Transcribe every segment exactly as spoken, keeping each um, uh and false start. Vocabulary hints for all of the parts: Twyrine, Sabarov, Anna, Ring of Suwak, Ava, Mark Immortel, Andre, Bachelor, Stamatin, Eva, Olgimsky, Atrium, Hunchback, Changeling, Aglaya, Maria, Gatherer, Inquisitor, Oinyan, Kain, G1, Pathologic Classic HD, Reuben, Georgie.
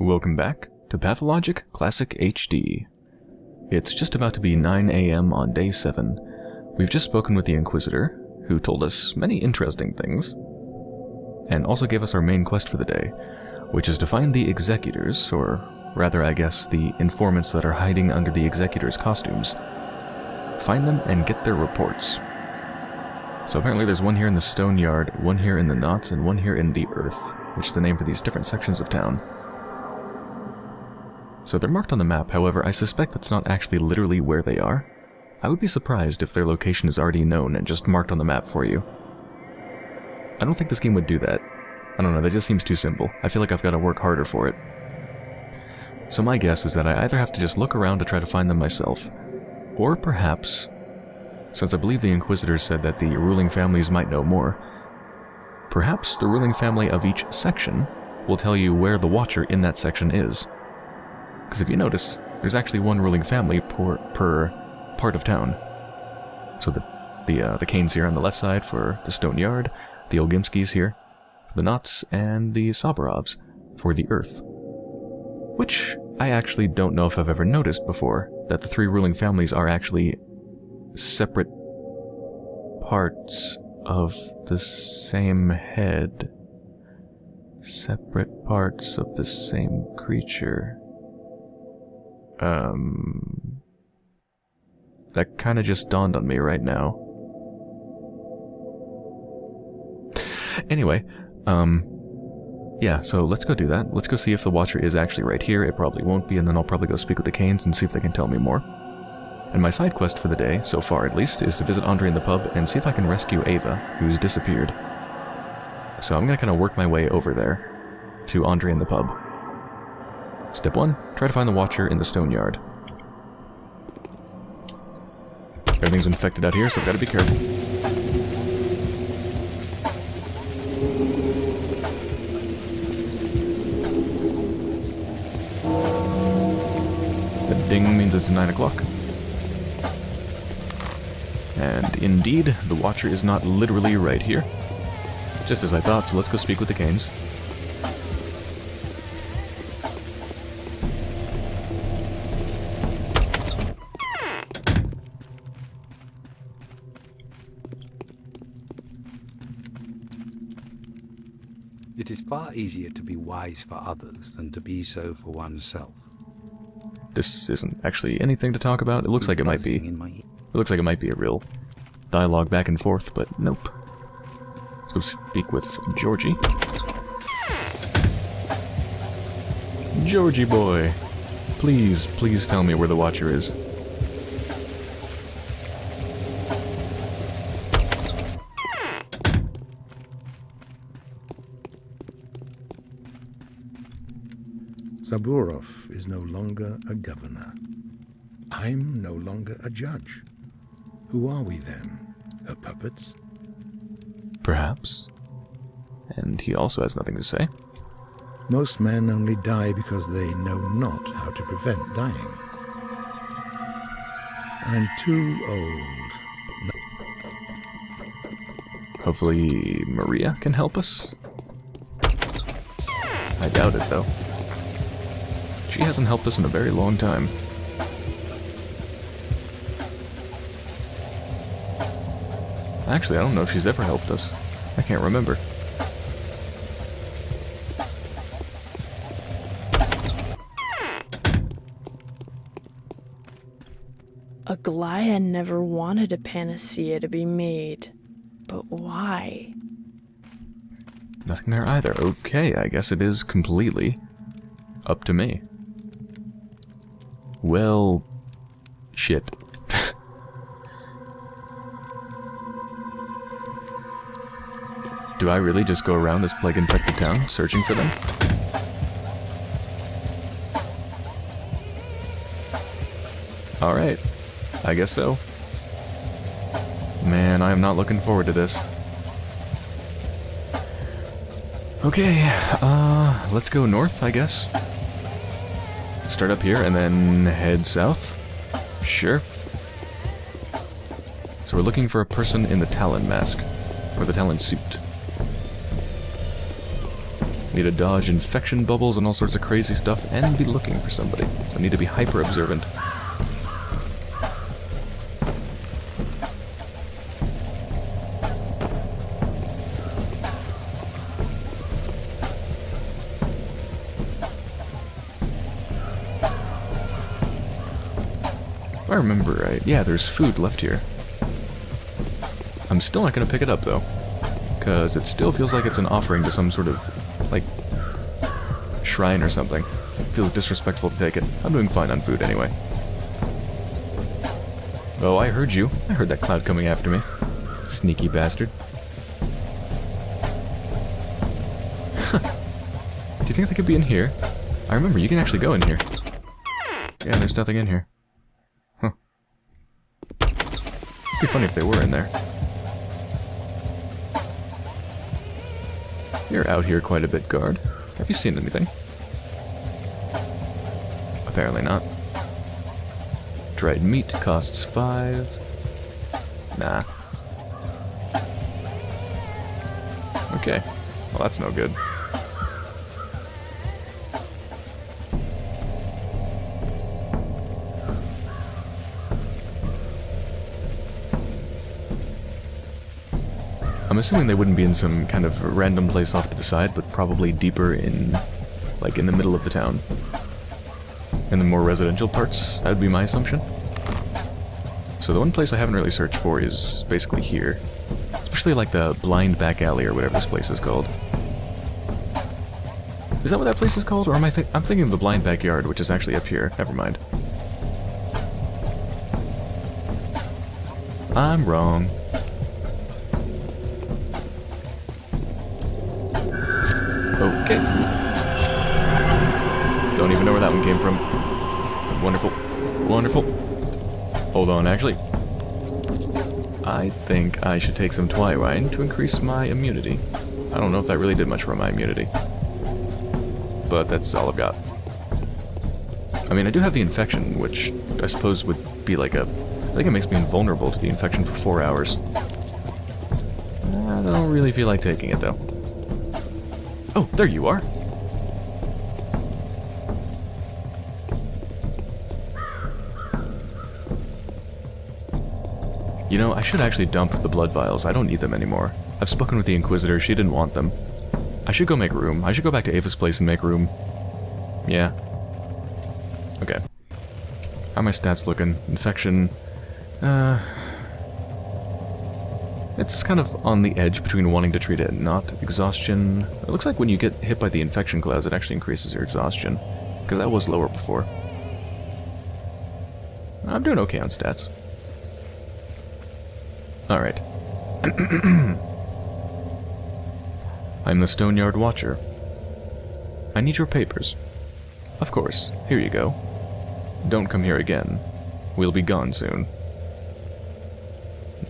Welcome back to Pathologic Classic H D. It's just about to be nine A M on day seven. We've just spoken with the Inquisitor, who told us many interesting things, and also gave us our main quest for the day, which is to find the Executors, or rather I guess the informants that are hiding under the Executors' costumes. Find them and get their reports. So apparently there's one here in the stone yard, one here in the knots, and one here in the earth, which is the name for these different sections of town. So they're marked on the map, however, I suspect that's not actually literally where they are. I would be surprised if their location is already known and just marked on the map for you. I don't think this game would do that. I don't know, that just seems too simple. I feel like I've got to work harder for it. So my guess is that I either have to just look around to try to find them myself, or perhaps, since I believe the Inquisitor said that the ruling families might know more, perhaps the ruling family of each section will tell you where the Watcher in that section is. Because if you notice, there's actually one ruling family per, per part of town. So the the, uh, the Kains here on the left side for the stone yard, the Olgimskys here for the knots, and the Sabarovs for the earth. Which I actually don't know if I've ever noticed before, that the three ruling families are actually separate parts of the same head. Separate parts of the same creature. Um, that kind of just dawned on me right now. Anyway, um, yeah, so let's go do that. Let's go see if the Watcher is actually right here. It probably won't be, and then I'll probably go speak with the Kains and see if they can tell me more. And my side quest for the day, so far at least, is to visit Andre in the pub and see if I can rescue Ava, who's disappeared. So I'm gonna kind of work my way over there to Andre in the pub. Step one, try to find the Watcher in the stone yard. Everything's infected out here, so I've got to be careful. The ding means it's nine o'clock. And indeed, the Watcher is not literally right here. Just as I thought, so let's go speak with the Kains. It is far easier to be wise for others than to be so for oneself. This isn't actually anything to talk about. It looks like it might be. It looks like it might be a real dialogue back and forth, but nope. Let's go speak with Georgie. Georgie boy, please, please tell me where the Watcher is. Sabarov is no longer a governor. I'm no longer a judge. Who are we then? Her puppets? Perhaps. And he also has nothing to say. Most men only die because they know not how to prevent dying. I'm too old. No. Hopefully Maria can help us? I doubt it, though. She hasn't helped us in a very long time. Actually, I don't know if she's ever helped us. I can't remember. Aglaya never wanted a panacea to be made. But why? Nothing there either. Okay, I guess it is completely up to me. Well, shit. Do I really just go around this plague-infected town, searching for them? Alright, I guess so. Man, I am not looking forward to this. Okay, uh, let's go north, I guess. Start up here and then head south? Sure. So we're looking for a person in the Talon mask, or the Talon suit. I need to dodge infection bubbles and all sorts of crazy stuff and be looking for somebody. So I need to be hyper observant. If I remember right, yeah, there's food left here. I'm still not going to pick it up though, because it still feels like it's an offering to some sort of, like, shrine or something. It feels disrespectful to take it. I'm doing fine on food anyway. Oh, I heard you. I heard that cloud coming after me. Sneaky bastard. Do you think they could be in here? I remember, you can actually go in here. Yeah, there's nothing in here. Huh. It'd be funny if they were in there. You're out here quite a bit, guard. Have you seen anything? Apparently not. Dried meat costs five. Nah. Okay. Well, that's no good. I'm assuming they wouldn't be in some kind of random place off to the side, but probably deeper in, like, in the middle of the town. In the more residential parts, that would be my assumption. So the one place I haven't really searched for is basically here. Especially like the blind back alley or whatever this place is called. Is that what that place is called? Or am I th- I'm thinking of the blind backyard, which is actually up here. Never mind. I'm wrong. Okay. Don't even know where that one came from. Wonderful. Wonderful. Hold on, actually. I think I should take some Twilight to increase my immunity. I don't know if that really did much for my immunity. But that's all I've got. I mean, I do have the infection, which I suppose would be like a... I think it makes me invulnerable to the infection for four hours. I don't really feel like taking it, though. Oh, there you are. You know, I should actually dump the blood vials. I don't need them anymore. I've spoken with the Inquisitor. She didn't want them. I should go make room. I should go back to Ava's place and make room. Yeah. Okay. How are my stats looking? Infection. Uh... It's kind of on the edge between wanting to treat it and not. Exhaustion. It looks like when you get hit by the infection clouds, it actually increases your exhaustion. Because that was lower before. I'm doing okay on stats. Alright. I'm the Stoneyard Watcher. I need your papers. Of course. Here you go. Don't come here again. We'll be gone soon.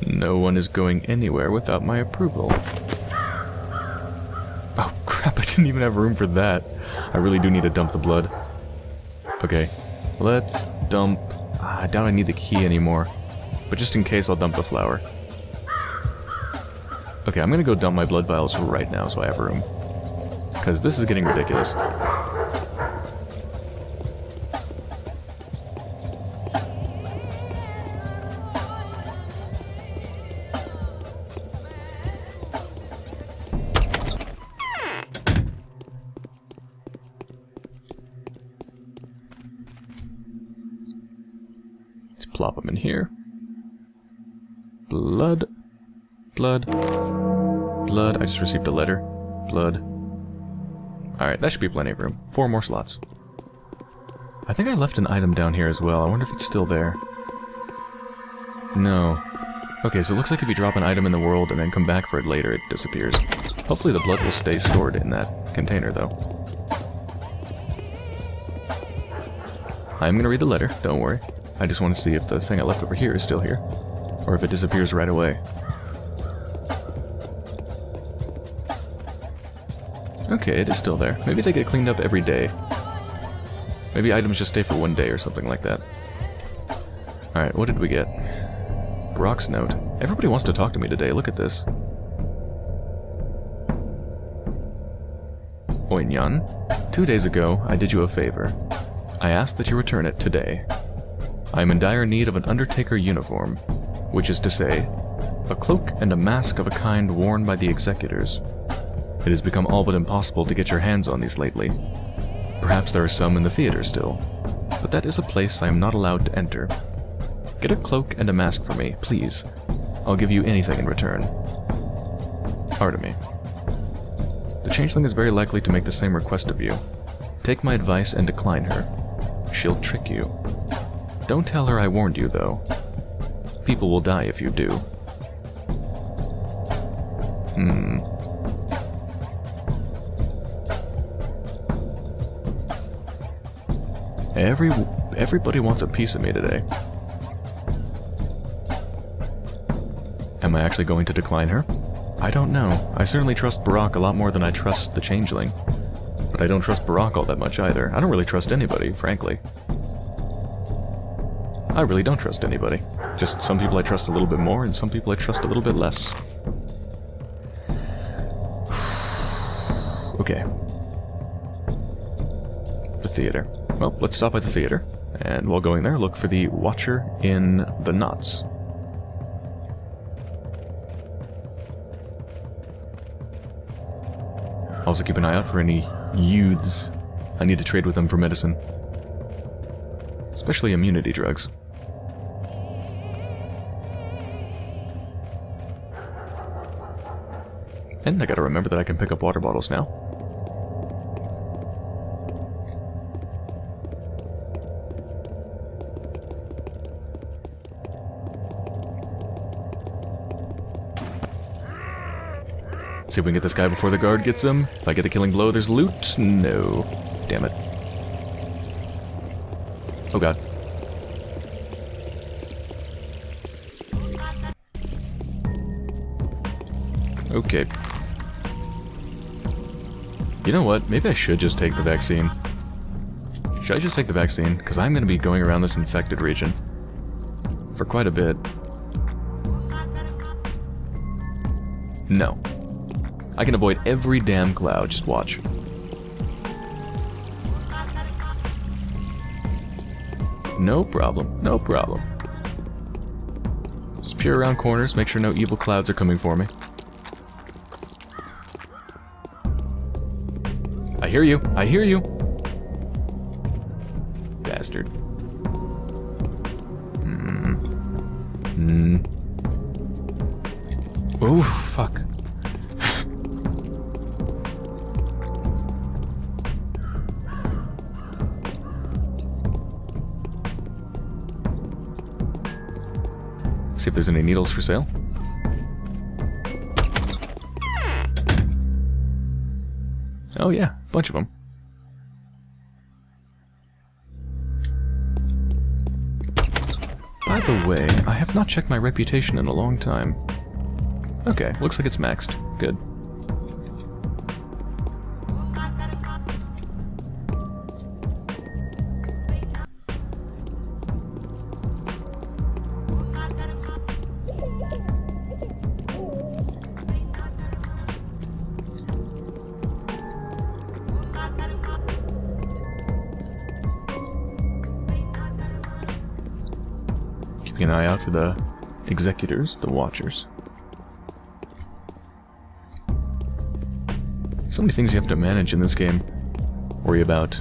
No one is going anywhere without my approval. Oh crap, I didn't even have room for that. I really do need to dump the blood. Okay, let's dump... Ah, I doubt I need the key anymore. But just in case, I'll dump the flower. Okay, I'm gonna go dump my blood vials right now so I have room. Because this is getting ridiculous. Plop them in here. Blood. Blood. Blood. I just received a letter. Blood. Alright, that should be plenty of room. Four more slots. I think I left an item down here as well. I wonder if it's still there. No. Okay, so it looks like if you drop an item in the world and then come back for it later, it disappears. Hopefully the blood will stay stored in that container, though. I'm gonna read the letter, don't worry. I just want to see if the thing I left over here is still here, or if it disappears right away. Okay, it is still there. Maybe they get cleaned up every day. Maybe items just stay for one day or something like that. Alright, what did we get? Brock's note. Everybody wants to talk to me today, look at this. Oinyan, two days ago I did you a favor. I ask that you return it today. I am in dire need of an Undertaker uniform, which is to say, a cloak and a mask of a kind worn by the executors. It has become all but impossible to get your hands on these lately. Perhaps there are some in the theater still, but that is a place I am not allowed to enter. Get a cloak and a mask for me, please. I'll give you anything in return. Artemy. The Changeling is very likely to make the same request of you. Take my advice and decline her. She'll trick you. Don't tell her I warned you, though. People will die if you do. Hmm. Every, everybody wants a piece of me today. Am I actually going to decline her? I don't know. I certainly trust Barak a lot more than I trust the Changeling. But I don't trust Barak all that much either. I don't really trust anybody, frankly. I really don't trust anybody. Just some people I trust a little bit more and some people I trust a little bit less. Okay. The theater. Well, let's stop at the theater, and while going there, look for the Watcher in the Knots. Also keep an eye out for any youths. I need to trade with them for medicine. Especially immunity drugs. And I gotta remember that I can pick up water bottles now. See if we can get this guy before the guard gets him. If I get a killing blow, there's loot? No. Damn it. Oh god. Okay. You know what? Maybe I should just take the vaccine. Should I just take the vaccine? Because I'm going to be going around this infected region for quite a bit. No. I can avoid every damn cloud, just watch. No problem, no problem. Just peer around corners, make sure no evil clouds are coming for me. I hear you, I hear you! Bastard. Mm. Mm. Oh, fuck. See if there's any needles for sale. Oh yeah, a bunch of them. By the way, I have not checked my reputation in a long time. Okay, looks like it's maxed. Good. Keep an eye out for the executors, the watchers. So many things you have to manage in this game. Worry about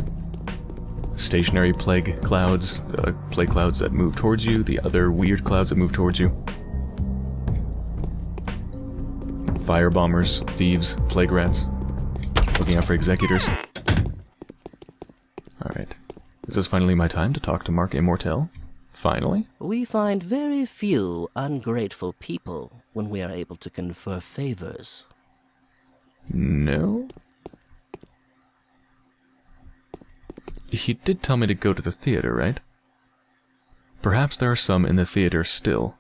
stationary plague clouds, the plague clouds that move towards you, the other weird clouds that move towards you. Fire bombers, thieves, plague rats. Looking out for executors. Alright. Is this finally my time to talk to Mark Immortel? Finally? We find very few ungrateful people when we are able to confer favors. No? He did tell me to go to the theater, right? Perhaps there are some in the theater still.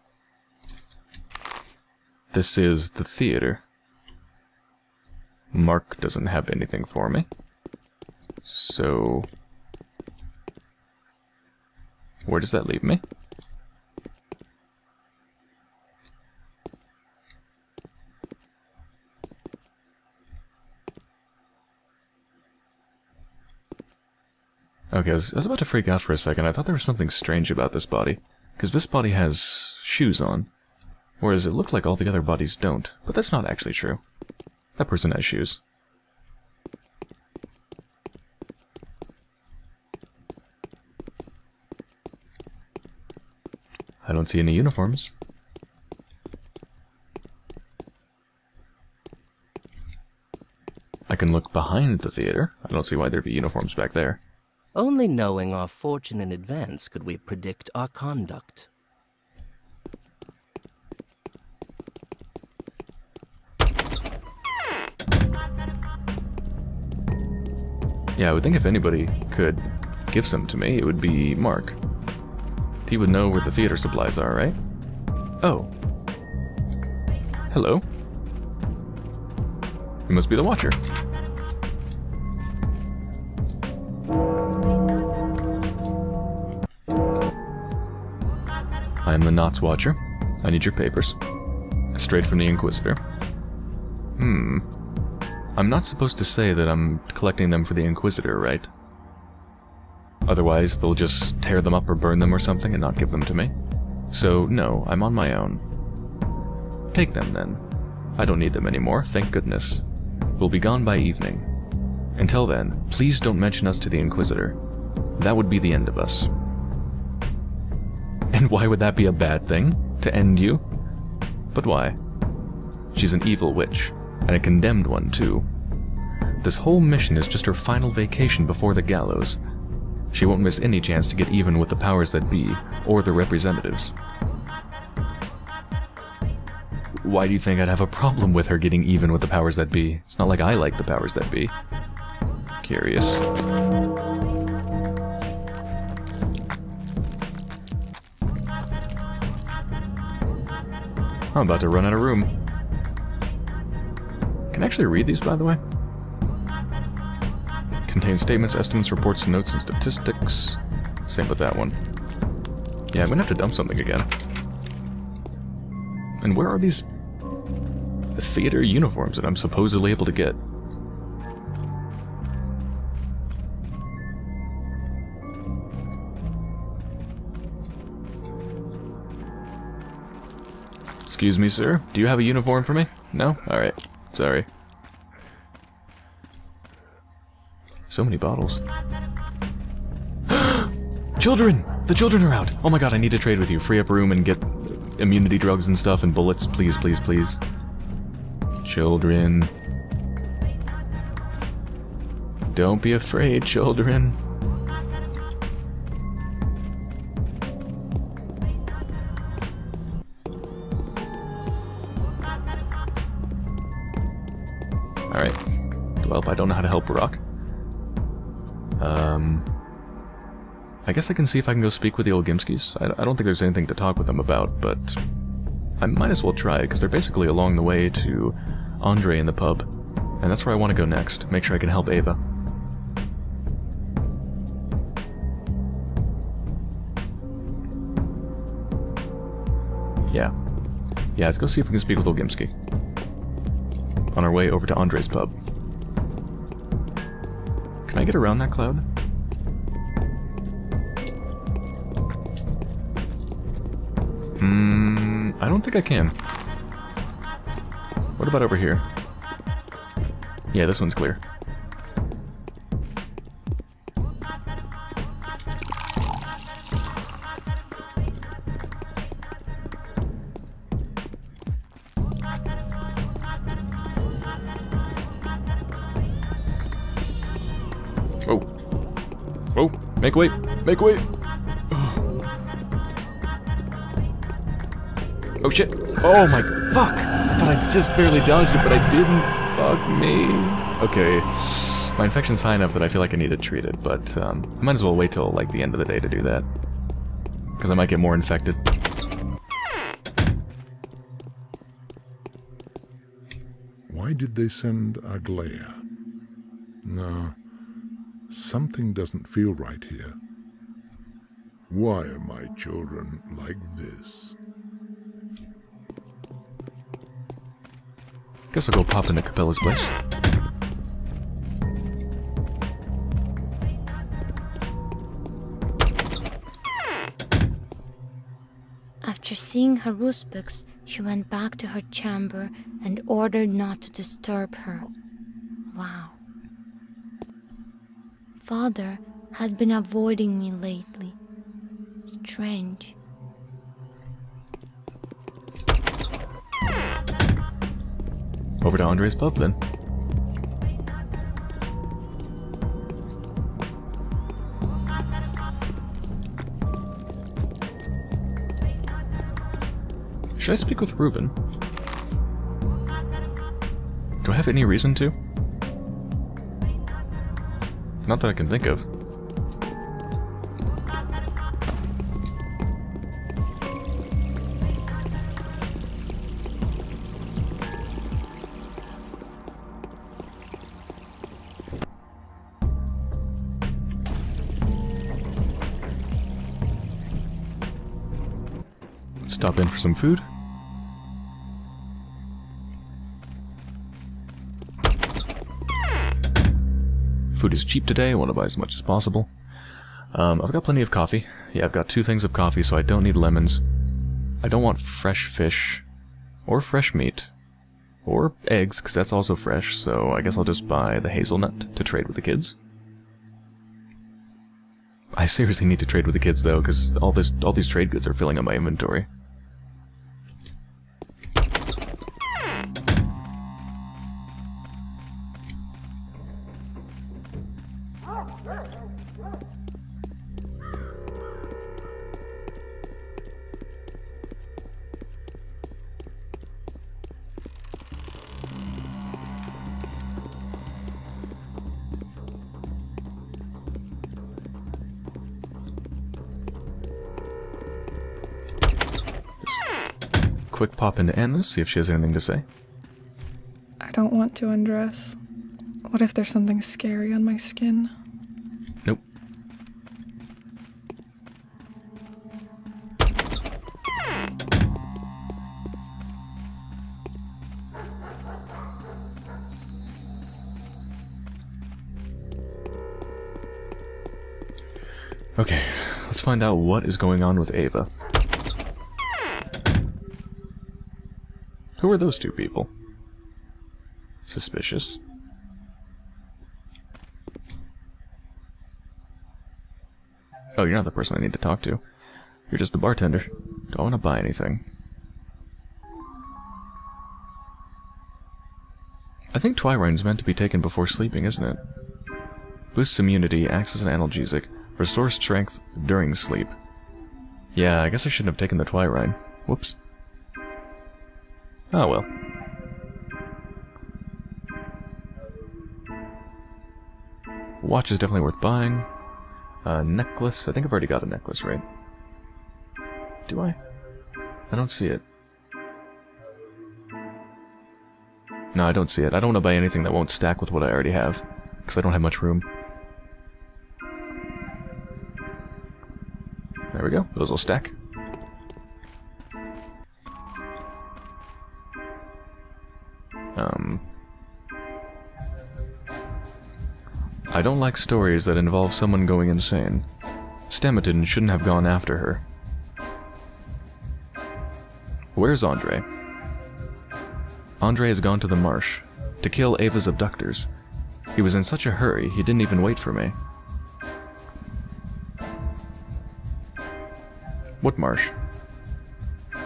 This is the theater. Mark doesn't have anything for me. So... where does that leave me? Okay, I was, I was about to freak out for a second. I thought there was something strange about this body, because this body has shoes on, whereas it looked like all the other bodies don't, but that's not actually true. That person has shoes. I don't see any uniforms. I can look behind the theater. I don't see why there'd be uniforms back there. Only knowing our fortune in advance could we predict our conduct. Yeah, I would think if anybody could give some to me, it would be Mark. He would know where the theater supplies are, right? Oh. Hello. You must be the Watcher. I am the Knots Watcher. I need your papers. Straight from the Inquisitor. Hmm. I'm not supposed to say that I'm collecting them for the Inquisitor, right? Otherwise, they'll just tear them up or burn them or something and not give them to me. So, no, I'm on my own. Take them, then. I don't need them anymore, thank goodness. We'll be gone by evening. Until then, please don't mention us to the Inquisitor. That would be the end of us. And why would that be a bad thing? To end you? But why? She's an evil witch, and a condemned one, too. This whole mission is just her final vacation before the gallows. She won't miss any chance to get even with the powers that be, or their representatives. Why do you think I'd have a problem with her getting even with the powers that be? It's not like I like the powers that be. Curious. I'm about to run out of room. Can I actually read these, by the way? Contains statements, estimates, reports, notes, and statistics. Same with that one. Yeah, I'm gonna have to dump something again. And where are these theater uniforms that I'm supposedly able to get? Excuse me, sir. Do you have a uniform for me? No? Alright. Sorry. So many bottles. Children! The children are out! Oh my god, I need to trade with you. Free up room and get immunity drugs and stuff and bullets. Please, please, please. Children. Don't be afraid, children. Alright. Well, I don't know how to help Rock. Um, I guess I can see if I can go speak with the Olgimskys. I, I don't think there's anything to talk with them about, but I might as well try, because they're basically along the way to Andre in the pub, and that's where I want to go next, make sure I can help Ava. Yeah. Yeah, let's go see if we can speak with Olgimsky. On our way over to Andre's pub. Can I get around that cloud? Hmm, I don't think I can. What about over here? Yeah, this one's clear. Make way! Make way! Oh shit! Oh my fuck! I thought I just barely dodged it, but I didn't. Fuck me. Okay. My infection's high enough that I feel like I need to treat it, but um, I might as well wait till like the end of the day to do that. Because I might get more infected. Why did they send Aglaya? No. Something doesn't feel right here. Why are my children like this? Guess I'll go pop into Capella's place. After seeing her Uzbeks, she went back to her chamber and ordered not to disturb her. Wow. Father has been avoiding me lately. Strange. Over to Andre's pub then. Should I speak with Reuben? Do I have any reason to? Not that I can think of. Let's stop in for some food. Food is cheap today, I want to buy as much as possible. Um, I've got plenty of coffee. Yeah, I've got two things of coffee, so I don't need lemons. I don't want fresh fish, or fresh meat, or eggs, because that's also fresh, so I guess I'll just buy the hazelnut to trade with the kids. I seriously need to trade with the kids, though, because all this, all these trade goods are filling up my inventory. Quick pop into Anna, see if she has anything to say. I don't want to undress. What if there's something scary on my skin? Nope. Okay, let's find out what is going on with Ava. Who are those two people? Suspicious. Oh, you're not the person I need to talk to. You're just the bartender. Do I want to buy anything? I think Twyrine's meant to be taken before sleeping, isn't it? Boosts immunity, acts as an analgesic, restores strength during sleep. Yeah, I guess I shouldn't have taken the Twyrine. Whoops. Oh well. Watch is definitely worth buying. Uh, necklace. I think I've already got a necklace, right? Do I? I don't see it. No, I don't see it. I don't want to buy anything that won't stack with what I already have, because I don't have much room. There we go. Those will stack. Um, I don't like stories that involve someone going insane. Stamatin shouldn't have gone after her. Where's Andre? Andre has gone to the marsh to kill Ava's abductors. He was in such a hurry, he didn't even wait for me. What marsh?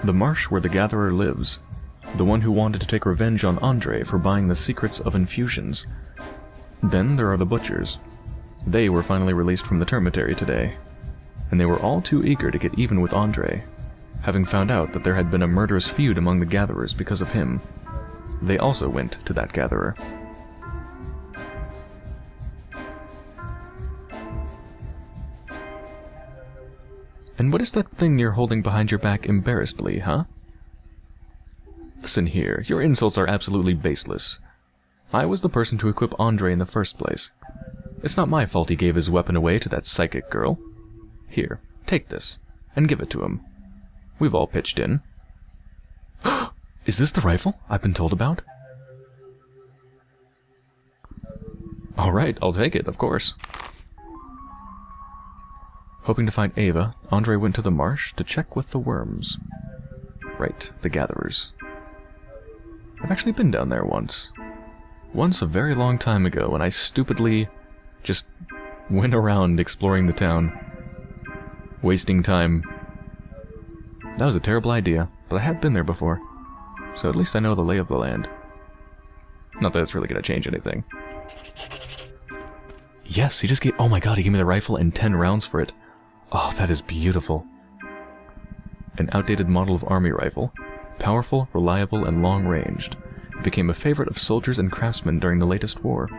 The marsh where the Gatherer lives. The one who wanted to take revenge on Andre for buying the secrets of infusions. Then there are the butchers. They were finally released from the termitary today, and they were all too eager to get even with Andre, having found out that there had been a murderous feud among the gatherers because of him. They also went to that gatherer. And what is that thing you're holding behind your back embarrassedly, huh? Listen here, your insults are absolutely baseless. I was the person to equip Andre in the first place. It's not my fault he gave his weapon away to that psychic girl. Here, take this, and give it to him. We've all pitched in. Is this the rifle I've been told about? Alright, I'll take it, of course. Hoping to find Ava, Andre went to the marsh to check with the worms. Right, the Gatherers. I've actually been down there once. Once a very long time ago, when I stupidly just went around exploring the town, wasting time. That was a terrible idea, but I have been there before, so at least I know the lay of the land. Not that it's really going to change anything. Yes, he just gave- oh my god, he gave me the rifle and ten rounds for it. Oh, that is beautiful. An outdated model of army rifle. Powerful, reliable, and long-ranged. It became a favorite of soldiers and craftsmen during the latest war.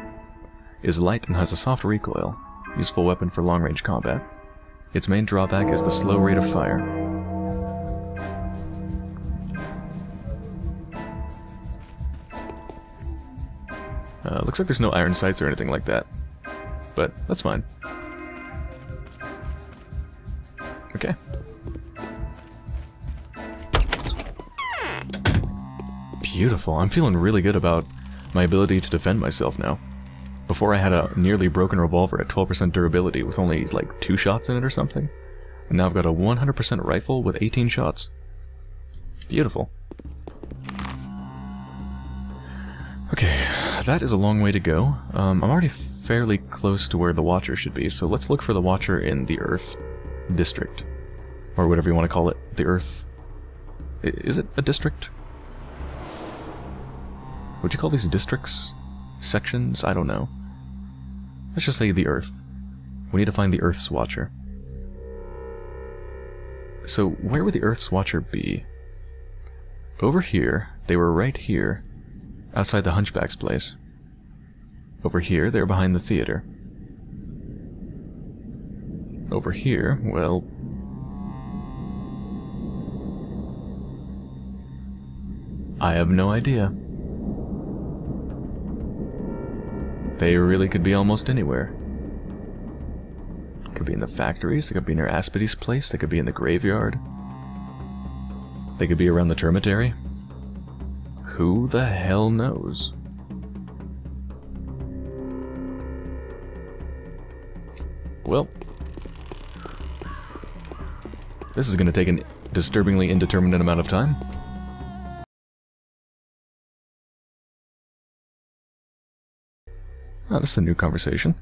It is light and has a soft recoil. Useful weapon for long-range combat. Its main drawback is the slow rate of fire. Uh, looks like there's no iron sights or anything like that. But that's fine. Okay. Beautiful. I'm feeling really good about my ability to defend myself now. Before I had a nearly broken revolver at twelve percent durability with only like two shots in it or something. And now I've got a one hundred percent rifle with eighteen shots. Beautiful. Okay, that is a long way to go. Um, I'm already fairly close to where the Watcher should be, so let's look for the Watcher in the Earth District. Or whatever you want to call it. The Earth... Is it a district? Would you call these districts? Sections? I don't know. Let's just say the Earth. We need to find the Earth's Watcher. So, where would the Earth's Watcher be? Over here, they were right here, outside the Hunchback's place. Over here, they're behind the theater. Over here, well... I have no idea. They really could be almost anywhere. Could be in the factories, they could be near Aspide's place, they could be in the graveyard. They could be around the termitary. Who the hell knows? Well. This is going to take a disturbingly indeterminate amount of time. Oh, this is a new conversation.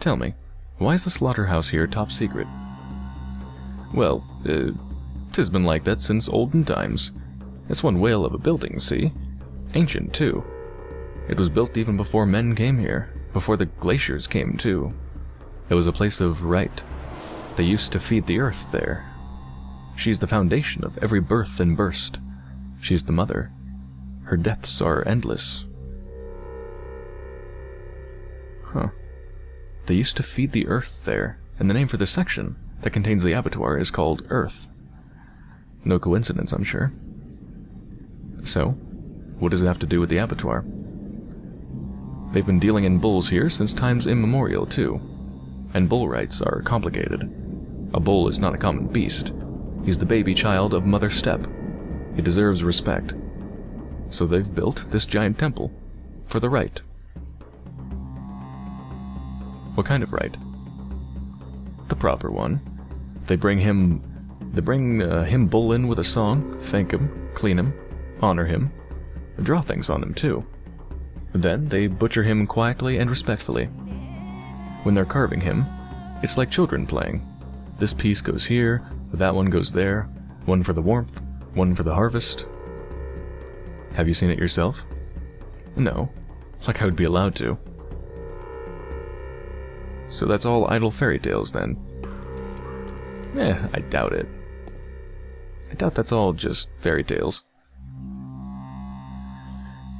Tell me, why is the slaughterhouse here top secret? Well, uh, 'tis been like that since olden times. It's one whale of a building, see? Ancient, too. It was built even before men came here, before the glaciers came, too. It was a place of rite. They used to feed the earth there. She's the foundation of every birth and burst. She's the mother. Her depths are endless. Huh. They used to feed the earth there, and the name for the section that contains the abattoir is called Earth. No coincidence, I'm sure. So, what does it have to do with the abattoir? They've been dealing in bulls here since times immemorial, too. And bull rights are complicated. A bull is not a common beast. He's the baby child of Mother Steppe. He deserves respect. So they've built this giant temple for the rite. What kind of rite? The proper one. They bring him... They bring uh, him bull in with a song, thank him, clean him, honor him, draw things on him too. Then they butcher him quietly and respectfully. When they're carving him, it's like children playing. This piece goes here, that one goes there, one for the warmth, one for the harvest. Have you seen it yourself? No. Like I would be allowed to. So that's all idle fairy tales, then. Eh, I doubt it. I doubt that's all just fairy tales.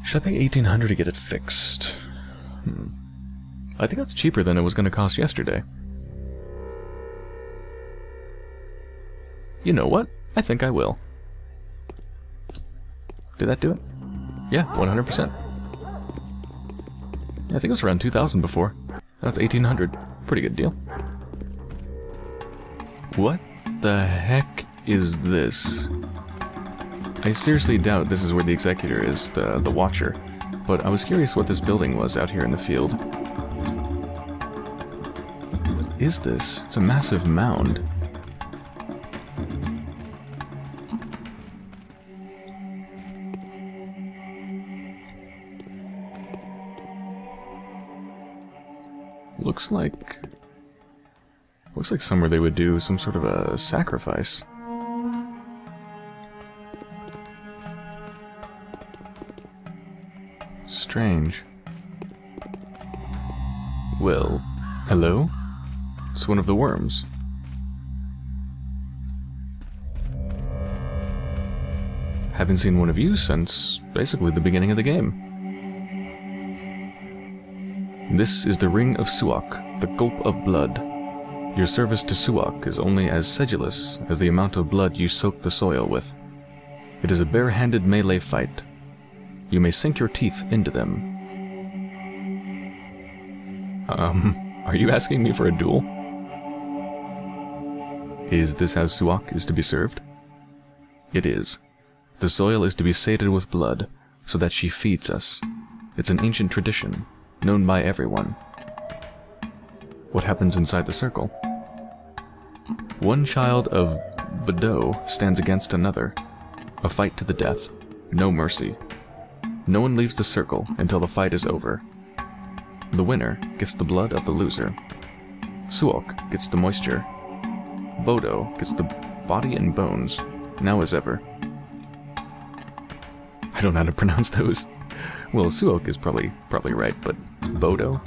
Should I pay eighteen hundred to get it fixed? Hmm. I think that's cheaper than it was going to cost yesterday. You know what? I think I will. Did that do it? Yeah, one hundred percent. I think it was around two thousand before. That's eighteen hundred. Pretty good deal. What the heck is this? I seriously doubt this is where the Executor is, the, the Watcher. But I was curious what this building was out here in the field. What is this? It's a massive mound. looks like... Looks like somewhere they would do some sort of a sacrifice. Strange. Well, hello? It's one of the worms. Haven't seen one of you since basically the beginning of the game. This is the Ring of Suwak, the Gulp of Blood. Your service to Suwak is only as sedulous as the amount of blood you soak the soil with. It is a bare-handed melee fight. You may sink your teeth into them. Um, are you asking me for a duel? Is this how Suwak is to be served? It is. The soil is to be sated with blood, so that she feeds us. It's an ancient tradition, known by everyone. What happens inside the circle? One child of Bodo stands against another. A fight to the death. No mercy. No one leaves the circle until the fight is over. The winner gets the blood of the loser. Suwak gets the moisture. Bodo gets the body and bones, now as ever. I don't know how to pronounce those. Well, Suwak is probably probably right, but Bodo?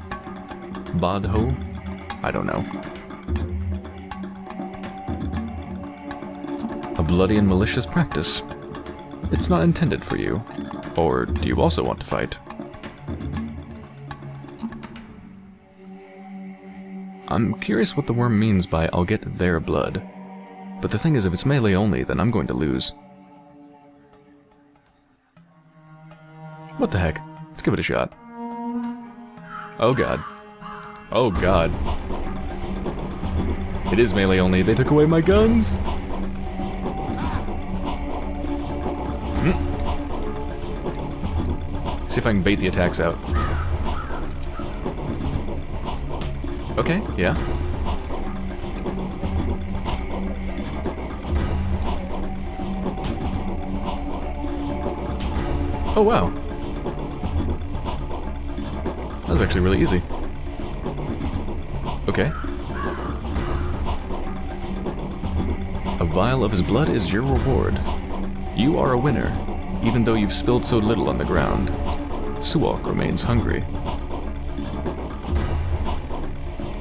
Bodho? I don't know. A bloody and malicious practice. It's not intended for you. Or do you also want to fight? I'm curious what the worm means by I'll get their blood. But the thing is, if it's melee only, then I'm going to lose. What the heck? Let's give it a shot. Oh god. Oh god. It is melee only. They took away my guns! Hm. See if I can bait the attacks out. Okay, yeah. Oh wow. That was actually really easy. Okay. A vial of his blood is your reward. You are a winner, even though you've spilled so little on the ground. Suwak remains hungry.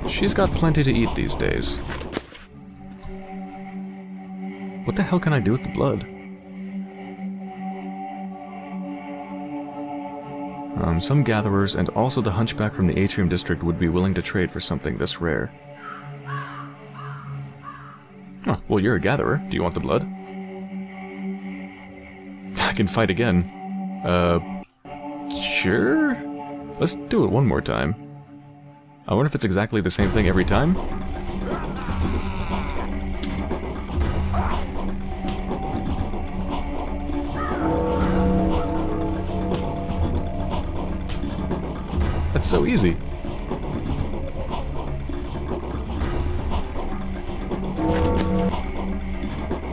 She's got plenty to eat these days. What the hell can I do with the blood? Um, some gatherers and also the hunchback from the Atrium district would be willing to trade for something this rare. Huh, well, you're a gatherer. Do you want the blood? I can fight again. Uh, sure? Let's do it one more time. I wonder if it's exactly the same thing every time? That's so easy.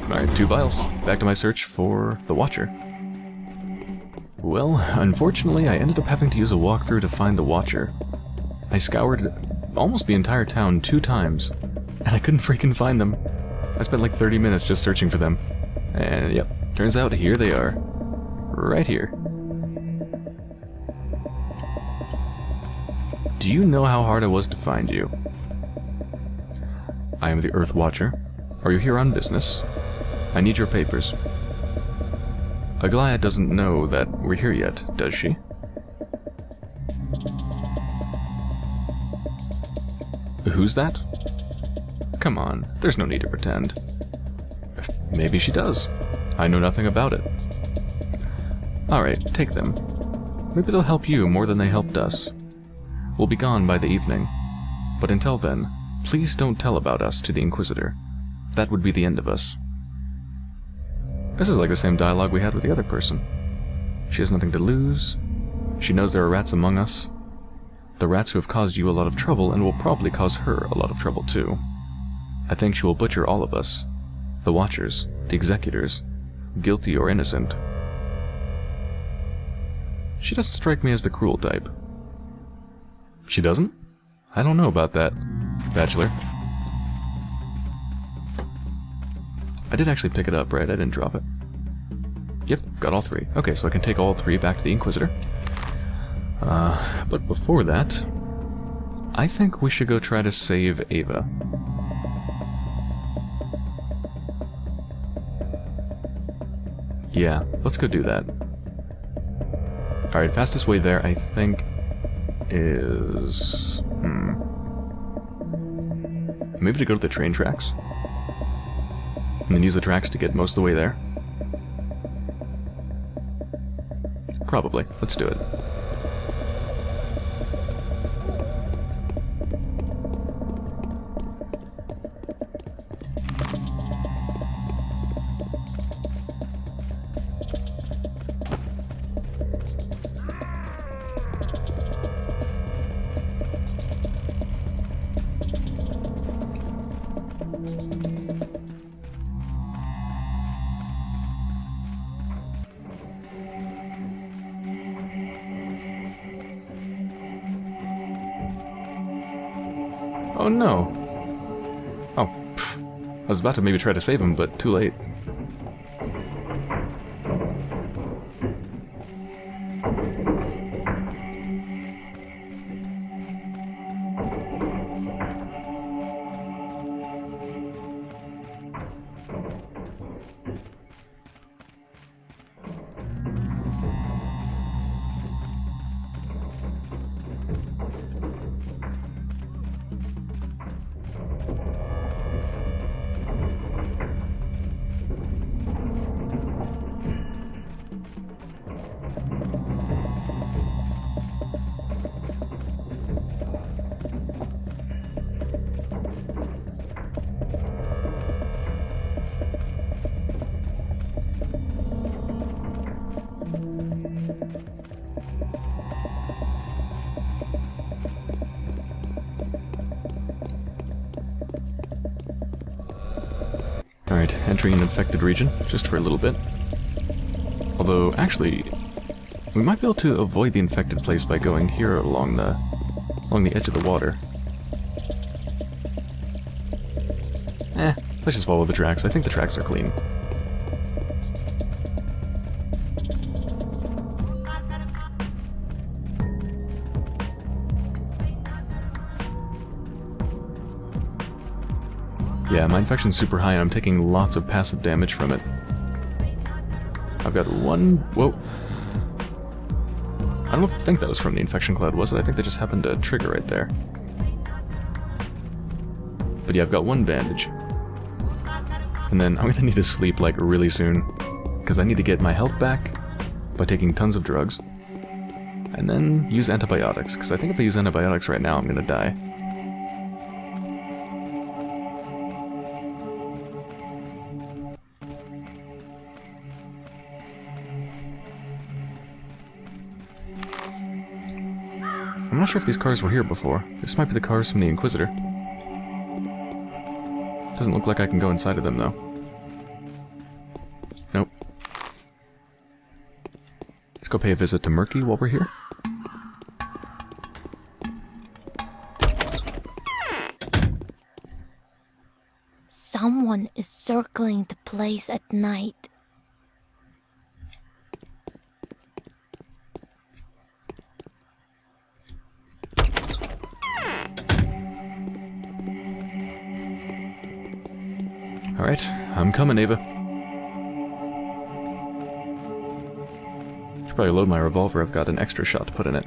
Alright, two vials. Back to my search for the Watcher. Well, unfortunately, I ended up having to use a walkthrough to find the Watcher. I scoured almost the entire town two times, and I couldn't freaking find them. I spent like thirty minutes just searching for them. And yep, turns out here they are. Right here. Do you know how hard it was to find you? I am the Earth Watcher. Are you here on business? I need your papers. Aglaya doesn't know that we're here yet, does she? Who's that? Come on, there's no need to pretend. Maybe she does. I know nothing about it. Alright, take them. Maybe they'll help you more than they helped us. We'll be gone by the evening. But until then, please don't tell about us to the Inquisitor. That would be the end of us. This is like the same dialogue we had with the other person. She has nothing to lose. She knows there are rats among us. The rats who have caused you a lot of trouble and will probably cause her a lot of trouble too. I think she will butcher all of us. The Watchers, the Executors, guilty or innocent. She doesn't strike me as the cruel type. She doesn't? I don't know about that, Bachelor. I did actually pick it up, right? I didn't drop it. Yep, got all three. Okay, so I can take all three back to the Inquisitor. Uh, but before that, I think we should go try to save Ava. Yeah, let's go do that. Alright, fastest way there, I think, is... Hmm. Maybe to go to the train tracks? And then use the tracks to get most of the way there? Probably. Let's do it. Oh no. Oh, pff. I was about to maybe try to save him, but too late. Alright, entering an infected region, just for a little bit. Although, actually, we might be able to avoid the infected place by going here along the, along the edge of the water. Eh, let's just follow the tracks. I think the tracks are clean. Yeah, my infection's super high and I'm taking lots of passive damage from it. I've got one... Whoa. I don't think that was from the infection cloud, was it? I think that just happened to trigger right there. But yeah, I've got one bandage. And then I'm gonna need to sleep, like, really soon. Because I need to get my health back by taking tons of drugs. And then use antibiotics, because I think if I use antibiotics right now, I'm gonna die. I'm not sure if these cars were here before. This might be the cars from the Inquisitor. Doesn't look like I can go inside of them, though. Nope. Let's go pay a visit to Murky while we're here. Someone is circling the place at night. Alright, I'm coming, Ava. Should probably load my revolver, I've got an extra shot to put in it.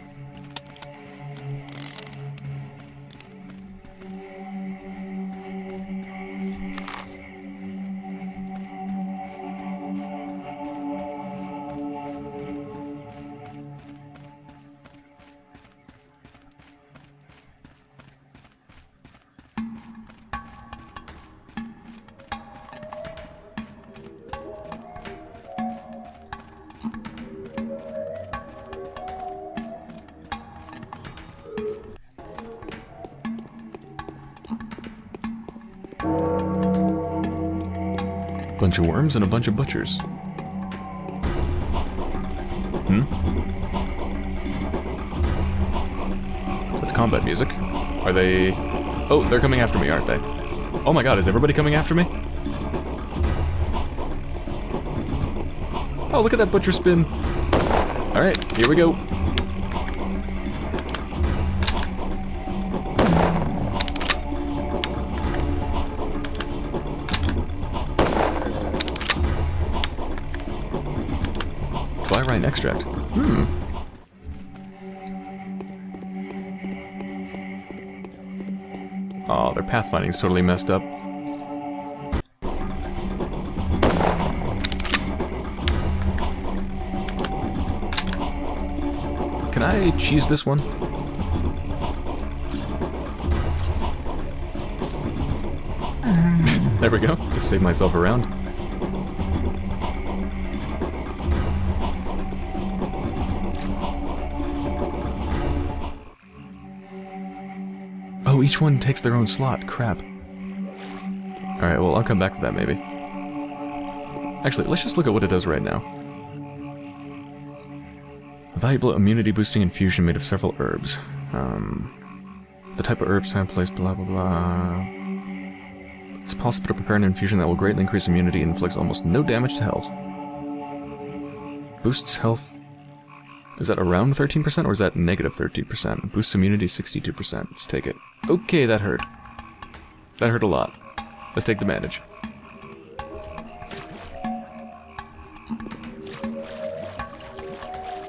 Bunch of worms and a bunch of butchers. Hmm? That's combat music. Are they... Oh, they're coming after me, aren't they? Oh my god, is everybody coming after me? Oh, look at that butcher spin. Alright, here we go. Ryan extract. Hmm. Oh, their pathfinding's totally messed up. Can I cheese this one? There we go. Just save myself a round. Oh, each one takes their own slot. Crap. Alright, well, I'll come back to that, maybe. Actually, let's just look at what it does right now. A valuable immunity-boosting infusion made of several herbs. Um, the type of herb science place, blah, blah, blah. It's possible to prepare an infusion that will greatly increase immunity and inflicts almost no damage to health. Boosts health... Is that around thirteen percent or is that negative thirteen percent? Boosts immunity sixty-two percent. Let's take it. Okay, that hurt. That hurt a lot. Let's take the bandage.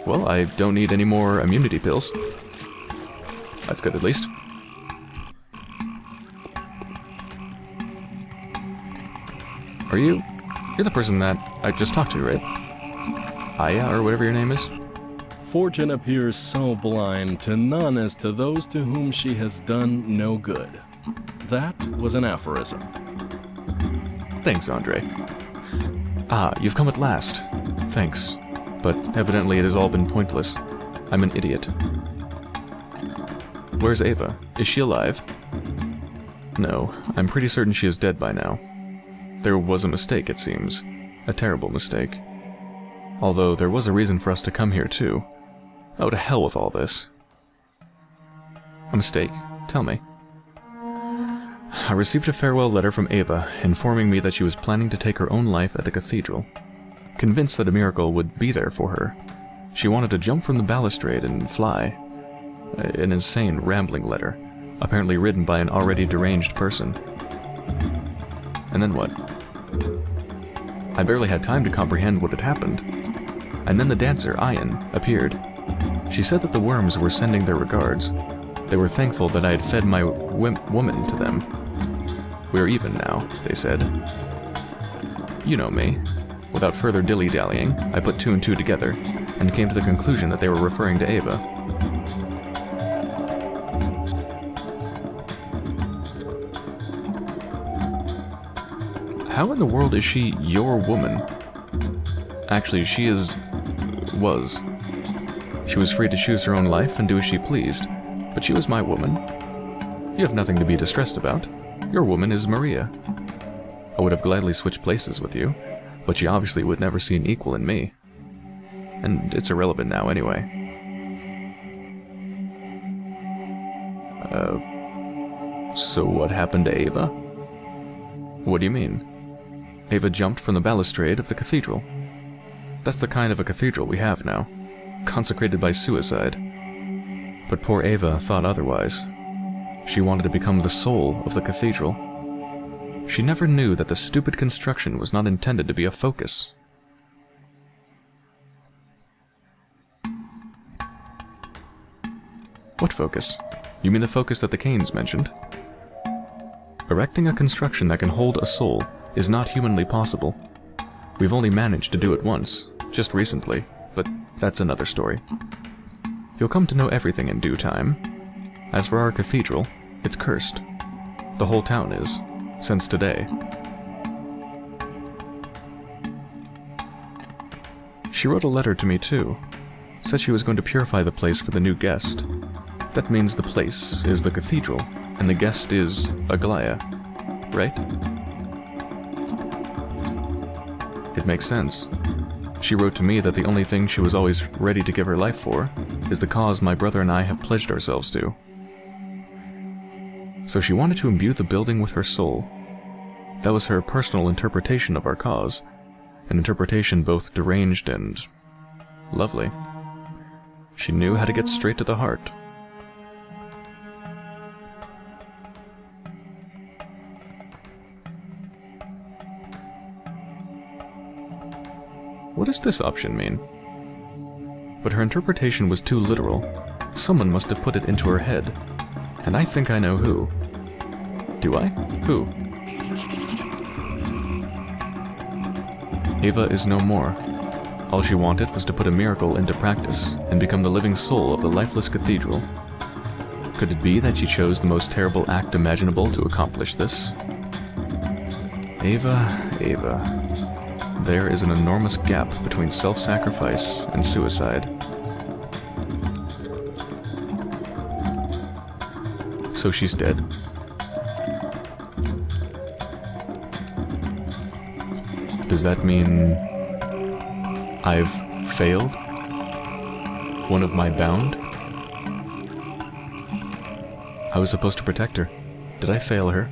Well, I don't need any more immunity pills. That's good, at least. Are you... You're the person that I just talked to, right? Aya, or whatever your name is? Fortune appears so blind to none as to those to whom she has done no good. That was an aphorism. Thanks, Andre. Ah, you've come at last. Thanks. But evidently it has all been pointless. I'm an idiot. Where's Ava? Is she alive? No, I'm pretty certain she is dead by now. There was a mistake, it seems. A terrible mistake. Although there was a reason for us to come here, too. Oh, to hell with all this. A mistake. Tell me. I received a farewell letter from Eva, informing me that she was planning to take her own life at the cathedral. Convinced that a miracle would be there for her, she wanted to jump from the balustrade and fly. An insane, rambling letter, apparently written by an already deranged person. And then what? I barely had time to comprehend what had happened. And then the dancer, Ian, appeared. She said that the worms were sending their regards. They were thankful that I had fed my woman to them. We're even now, they said. You know me. Without further dilly-dallying, I put two and two together, and came to the conclusion that they were referring to Ava. How in the world is she your woman? Actually, she is... was. She was free to choose her own life and do as she pleased, but she was my woman. You have nothing to be distressed about. Your woman is Maria. I would have gladly switched places with you, but she obviously would never see an equal in me. And it's irrelevant now, anyway. Uh... So what happened to Ava? What do you mean? Ava jumped from the balustrade of the cathedral. That's the kind of a cathedral we have now, consecrated by suicide. But poor Ava thought otherwise. She wanted to become the soul of the cathedral. She never knew that the stupid construction was not intended to be a focus. What focus? You mean the focus that the Kains mentioned? Erecting a construction that can hold a soul is not humanly possible. We've only managed to do it once, just recently, but that's another story. You'll come to know everything in due time. As for our cathedral, it's cursed. The whole town is, since today. She wrote a letter to me too. Said she was going to purify the place for the new guest. That means the place is the cathedral, and the guest is Aglaya, right? It makes sense. She wrote to me that the only thing she was always ready to give her life for is the cause my brother and I have pledged ourselves to. so she wanted to imbue the building with her soul. That was her personal interpretation of our cause, an interpretation both deranged and lovely. She knew how to get straight to the heart. What does this option mean? But her interpretation was too literal. Someone must have put it into her head. And I think I know who. Do I? Who? Eva is no more. All she wanted was to put a miracle into practice and become the living soul of the lifeless cathedral. Could it be that she chose the most terrible act imaginable to accomplish this? Eva, Eva... There is an enormous gap between self-sacrifice and suicide. So she's dead. Does that mean I've failed? One of my bound? I was supposed to protect her. Did I fail her?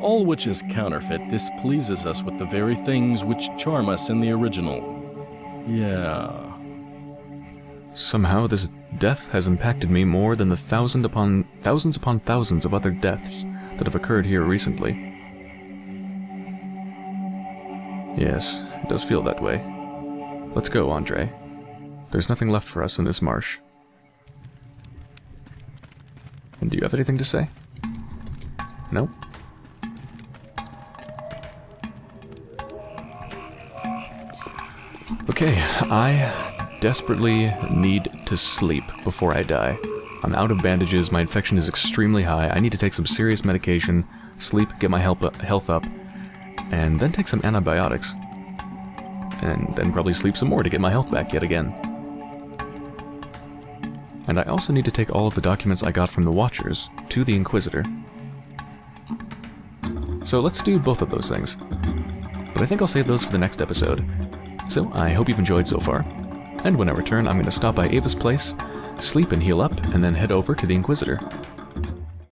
All which is counterfeit displeases us with the very things which charm us in the original. Yeah. Somehow this death has impacted me more than the thousand upon thousands upon thousands of other deaths that have occurred here recently. Yes, it does feel that way. Let's go, Andre. There's nothing left for us in this marsh. And do you have anything to say? No? Okay, I desperately need to sleep before I die. I'm out of bandages, my infection is extremely high, I need to take some serious medication, sleep, get my health up, and then take some antibiotics. And then probably sleep some more to get my health back yet again. And I also need to take all of the documents I got from the Watchers to the Inquisitor. So let's do both of those things. But I think I'll save those for the next episode. So, I hope you've enjoyed so far, and when I return I'm going to stop by Ava's place, sleep and heal up, and then head over to the Inquisitor.